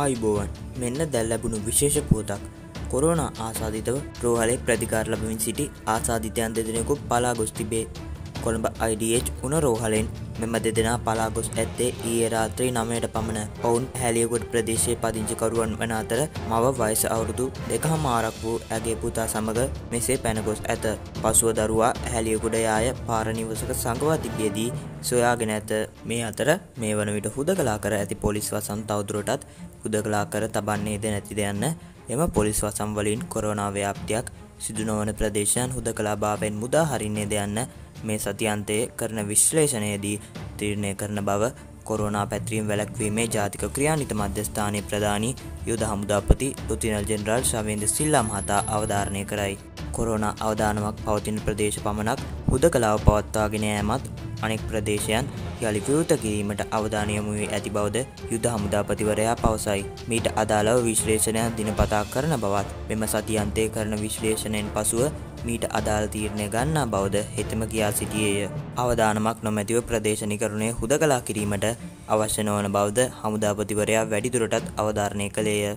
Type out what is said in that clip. ආයුබෝවන්, මෙන්න දැල් ලැබුණු විශේෂ පුවතක්. කොරෝනා ආසාදිතව රෝහලේ ප්‍රතිකාර ලැබමින් සිටි ආසාදිතයන් දෙදෙනෙකු පලා ගොස් තිබේ. කොළඹ IDH උන රෝහලෙන් මෙම දෙදෙනා පලා ගොස් ඇත්තේ ඊයේ රාත්‍රී 9ට පමණ. ඔවුන් හැලියගොඩ ප්‍රදේශයේ පදිංචිකරුවන් වන අතර මව වයස අවුරුදු 2.5ක් වූ ඇගේ පුතා සමග මෙසේ පැන ගොස් ඇත. පසුව දරුවා හැලියගොඩ යාය පාර නිවසක සංගවා තිබියදී සොයාගෙන ඇත. මේ අතර මේ වන විට හුදකලා කර ඇති පොලිස් වසම් තවදුරටත් හුදකලා කර තබන්නේද නැතිද යන්න එම පොලිස් වසම් වලින් කොරෝනා ව්‍යාප්තියක් සිදු නොවන ප්‍රදේශයන් හුදකලා භාවයෙන් මුදා හරින්නේද යන්න මේ සතියන්තයේ කරන විශ්ලේෂණයේදී තීරණය කරන බව කොරෝනා පැතිරීම වැළැක්වීමේ ජාතික ක්‍රියානිත මධ්‍යස්ථානයේ ප්‍රධානී යුද හමුදාපති ලුතිනල් ජෙනරාල් ශවේන්ද්‍ර සිල්වා මහතා අවධාරණය කරයි. කොරෝනා අවදානමක් පවතින ප්‍රදේශ පමණක් හුදකලාව පවත්වාගෙන යෑමත් අනෙක් ප්‍රදේශයන් යළි විවෘත කිරීමට අවධානය යොමු වී ඇති බවද යුද හමුදාපතිවරයා පවසයි. මීට අදාළව විශ්ලේෂණයක් දිනපතා කරන බවත් මෙම සතියන්තයේ කරන විශ්ලේෂණයෙන් පසුව මීට අදාළ තීරණය ගන්නා බවද හෙතෙම කියා සිටියේය. අවදානමක් නොමැතිව ප්‍රදේශනිකරණය හුදකලා කිරීමට අවශ්‍ය නොවන බවද හමුදාපතිවරයා වැඩිදුරටත් අවධාරණය කළේය.